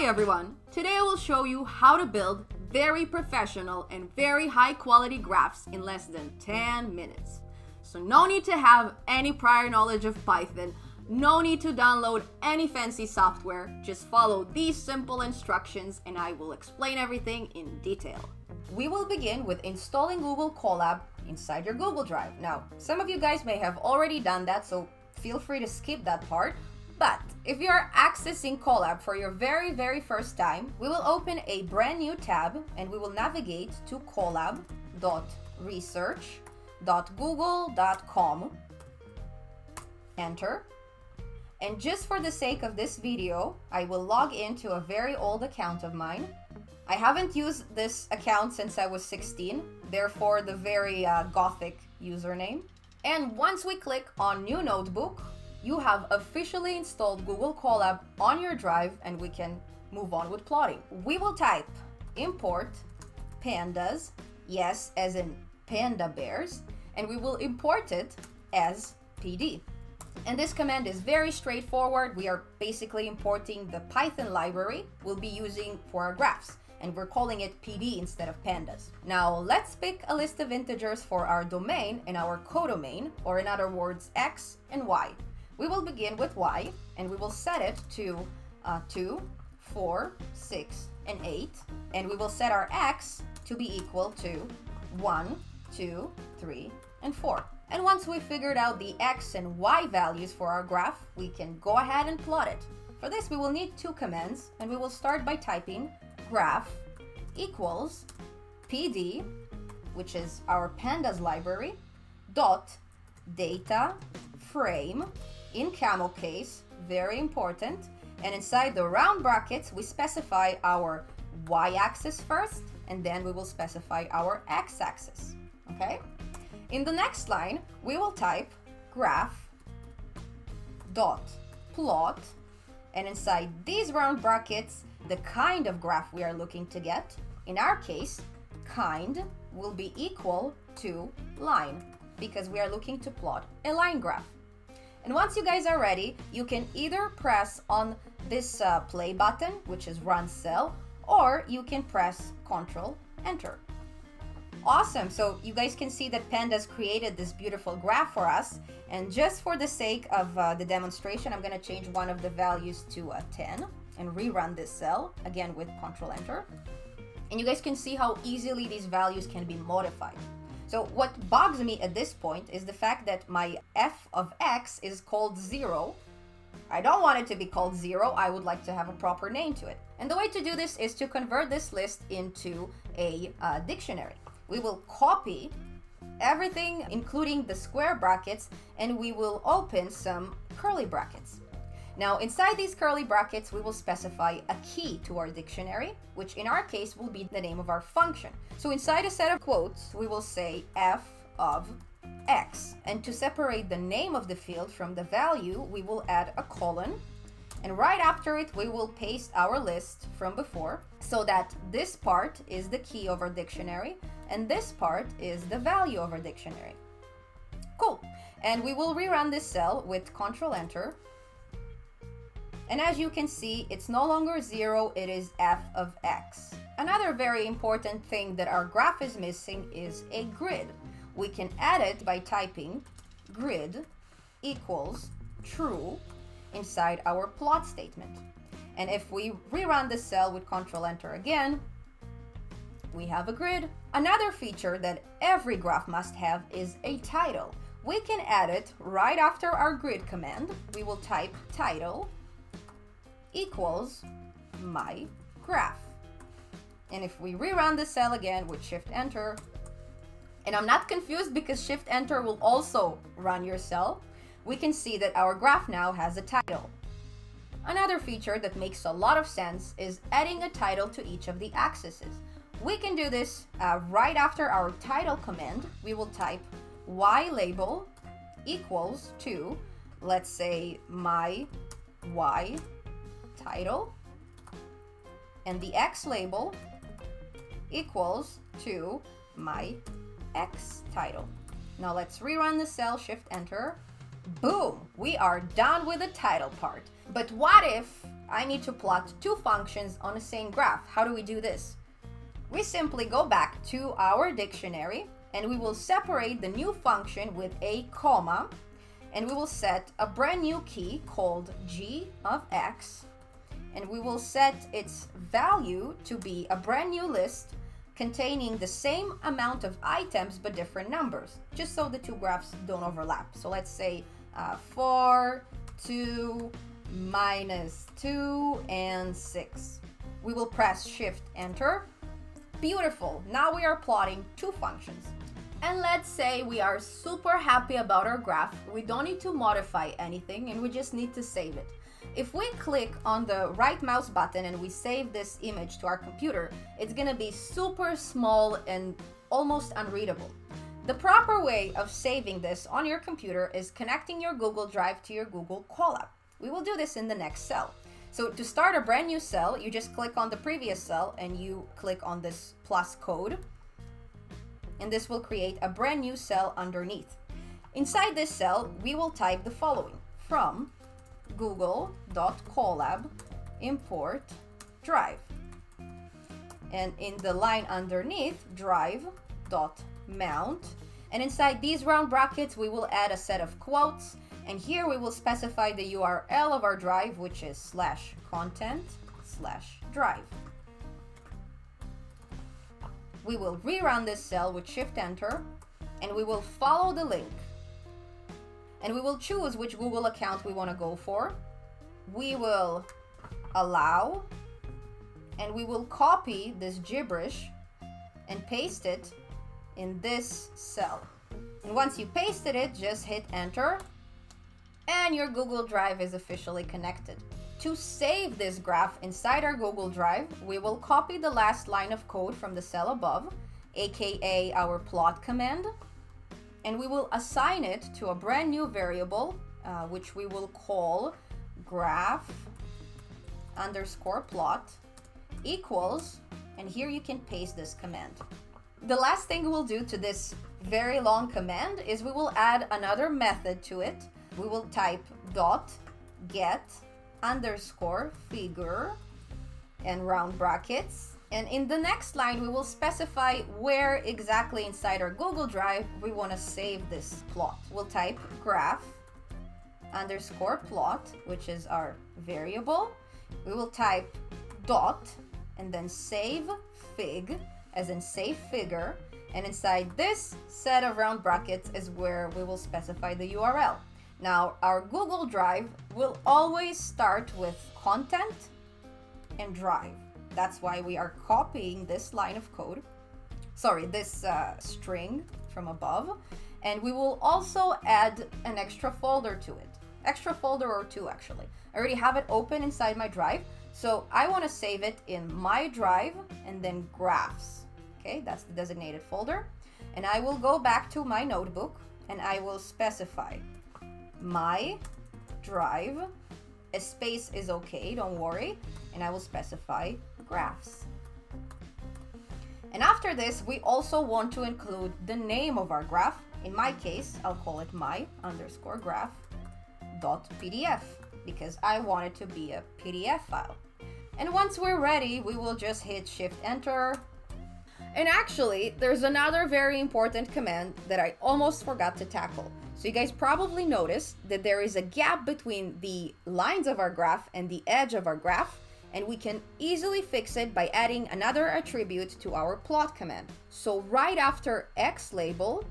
Hi everyone! Today I will show you how to build very professional and very high quality graphs in less than 10 minutes. So no need to have any prior knowledge of Python, no need to download any fancy software, just follow these simple instructions and I will explain everything in detail. We will begin with installing Google Colab inside your Google Drive. Now, some of you guys may have already done that, so feel free to skip that part. But if you are accessing Colab for your very first time, we will open a brand new tab and we will navigate to colab.research.google.com. Enter. And just for the sake of this video, I will log into a very old account of mine. I haven't used this account since I was 16, therefore the very gothic username. And once we click on New Notebook, you have officially installed Google Colab on your drive and we can move on with plotting. We will type import pandas, yes, as in panda bears, and we will import it as PD. And this command is very straightforward. We are basically importing the Python library we'll be using for our graphs, and we're calling it PD instead of pandas. Now let's pick a list of integers for our domain and our codomain, or in other words, X and Y. We will begin with Y and we will set it to 2, 4, 6, and 8. And we will set our X to be equal to 1, 2, 3, and 4. And once we figured out the X and Y values for our graph, we can go ahead and plot it. For this, we will need two commands, and we will start by typing graph equals PD, which is our pandas library, dot data frame, in camel case, very important, and inside the round brackets we specify our y-axis first and then we will specify our x-axis. Okay, in the next line we will type graph dot plot, and inside these round brackets the kind of graph we are looking to get. In our case, kind will be equal to line, because we are looking to plot a line graph. And once you guys are ready, you can either press on this play button, which is run cell, or you can press Ctrl Enter. Awesome, so you guys can see that pandas created this beautiful graph for us. And just for the sake of the demonstration, I'm gonna change one of the values to 10 and rerun this cell, again with Ctrl Enter. And you guys can see how easily these values can be modified. So what bugs me at this point is the fact that my f of x is called 0. I don't want it to be called 0, I would like to have a proper name to it. And the way to do this is to convert this list into a dictionary. We will copy everything, including the square brackets, and we will open some curly brackets. Now inside these curly brackets, we will specify a key to our dictionary, which in our case will be the name of our function. So inside a set of quotes, we will say f of x. And to separate the name of the field from the value, we will add a colon. And right after it, we will paste our list from before, so that this part is the key of our dictionary, and this part is the value of our dictionary. Cool. And we will rerun this cell with Ctrl Enter. And as you can see, it's no longer 0, it is f of x. Another very important thing that our graph is missing is a grid. We can add it by typing grid equals true inside our plot statement. And if we rerun the cell with Ctrl Enter again, we have a grid. Another feature that every graph must have is a title. We can add it right after our grid command. We will type title equals my graph. And if we rerun the cell again with Shift Enter, and I'm not confused because Shift Enter will also run your cell, we can see that our graph now has a title. Another feature that makes a lot of sense is adding a title to each of the axes. We can do this right after our title command. We will type y label equals to, let's say, my y title, and the X label equals to my X title. Now let's rerun the cell, Shift Enter. Boom! We are done with the title part. But what if I need to plot two functions on the same graph. How do we do this? We simply go back to our dictionary and we will separate the new function with a comma, and we will set a brand new key called g of x, and we will set its value to be a brand new list containing the same amount of items but different numbers, just so the two graphs don't overlap. So let's say 4, 2, minus 2, and 6. We will press Shift Enter. Beautiful, now we are plotting two functions. And let's say we are super happy about our graph, we don't need to modify anything and we just need to save it. If we click on the right mouse button and we save this image to our computer, it's gonna be super small and almost unreadable. The proper way of saving this on your computer is connecting your Google Drive to your Google Colab. We will do this in the next cell. So to start a brand new cell, you just click on the previous cell and you click on this plus code, and this will create a brand new cell underneath. Inside this cell, we will type the following: from google.colab import drive, and in the line underneath, drive.mount, and inside these round brackets we will add a set of quotes, and here we will specify the URL of our drive, which is /content/drive. We will rerun this cell with Shift Enter, and we will follow the link, and we will choose which Google account we want to go for. We will allow, and we will copy this gibberish and paste it in this cell. And once you pasted it, just hit Enter, and your Google Drive is officially connected. To save this graph inside our Google Drive, we will copy the last line of code from the cell above, aka our plot command, and we will assign it to a brand new variable, which we will call graph_plot equals, and here you can paste this command. The last thing we'll do to this very long command is we will add another method to it. We will type .get_figure and round brackets, and in the next line we will specify where exactly inside our Google Drive we want to save this plot. We'll type graph_plot, which is our variable. We will type dot and then save fig, as in save figure, and inside this set of round brackets is where we will specify the URL. Now our Google Drive will always start with content and drive. That's why we are copying this line of code, this string from above, and we will also add an extra folder to it. Extra folder or two, actually. I already have it open inside my drive, so I want to save it in my drive and then graphs. Okay, that's the designated folder. And I will go back to my notebook and I will specify my drive, a space is okay, don't worry, and I will specify graphs. And after this, we also want to include the name of our graph. In my case, I'll call it my_graph.pdf because I want it to be a PDF file. And once we're ready, we will just hit Shift Enter. And actually, there's another very important command that I almost forgot to tackle. So you guys probably noticed that there is a gap between the lines of our graph and the edge of our graph, and we can easily fix it by adding another attribute to our plot command. So right after X label,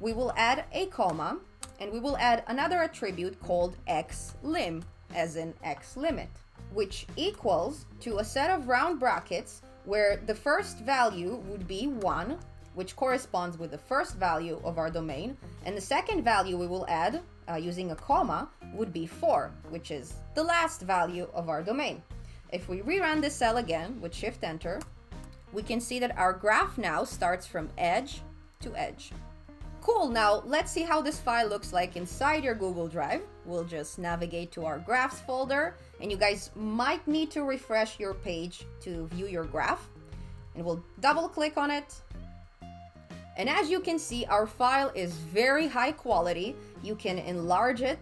we will add a comma, and we will add another attribute called xlim, as in X limit, which equals to a set of round brackets where the first value would be 1, which corresponds with the first value of our domain, and the second value we will add using a comma would be 4, which is the last value of our domain. If we rerun this cell again with Shift Enter, we can see that our graph now starts from edge to edge. Cool, now let's see how this file looks like inside your Google Drive. We'll just navigate to our graphs folder, and you guys might need to refresh your page to view your graph, and we'll double click on it. And as you can see, our file is very high quality. You can enlarge it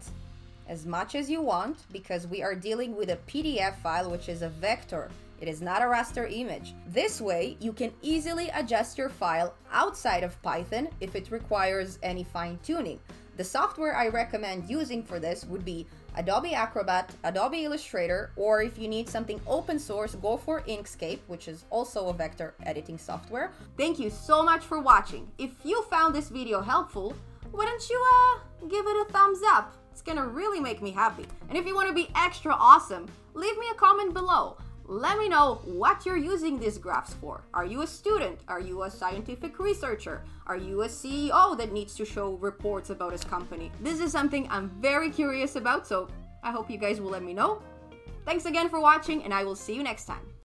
as much as you want, because we are dealing with a PDF file, which is a vector. It is not a raster image. This way, you can easily adjust your file outside of Python if it requires any fine-tuning. The software I recommend using for this would be Adobe Acrobat, Adobe Illustrator, or if you need something open source, go for Inkscape, which is also a vector editing software. Thank you so much for watching. If you found this video helpful, why don't you give it a thumbs up? It's gonna really make me happy. And if you wanna be extra awesome, leave me a comment below. Let me know what you're using these graphs for. Are you a student? Are you a scientific researcher? Are you a CEO that needs to show reports about his company? This is something I'm very curious about, so I hope you guys will let me know. Thanks again for watching, and I will see you next time.